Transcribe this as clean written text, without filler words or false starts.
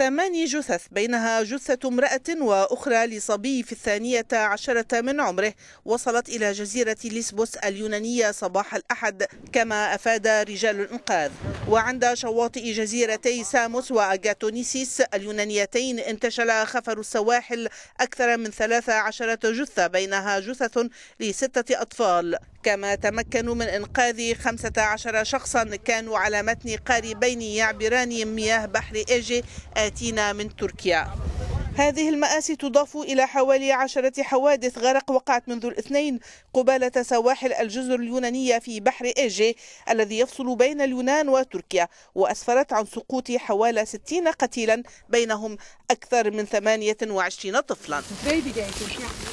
ثماني جثث بينها جثة امرأة وأخرى لصبي في 12 من عمره وصلت إلى جزيرة ليسبوس اليونانية صباح الأحد كما أفاد رجال الإنقاذ. وعند شواطئ جزيرتي ساموس وأغاتونيسيس اليونانيتين انتشل خفر السواحل أكثر من 13 جثة بينها جثث ل6 أطفال، كما تمكنوا من إنقاذ 15 شخصا كانوا على متن قاربين يعبران مياه بحر إيجه آتينا من تركيا. هذه المآسي تضاف إلى حوالي 10 حوادث غرق وقعت منذ الاثنين قبالة سواحل الجزر اليونانية في بحر إيجه الذي يفصل بين اليونان وتركيا، وأسفرت عن سقوط حوالي 60 قتيلا بينهم أكثر من 28 طفلا.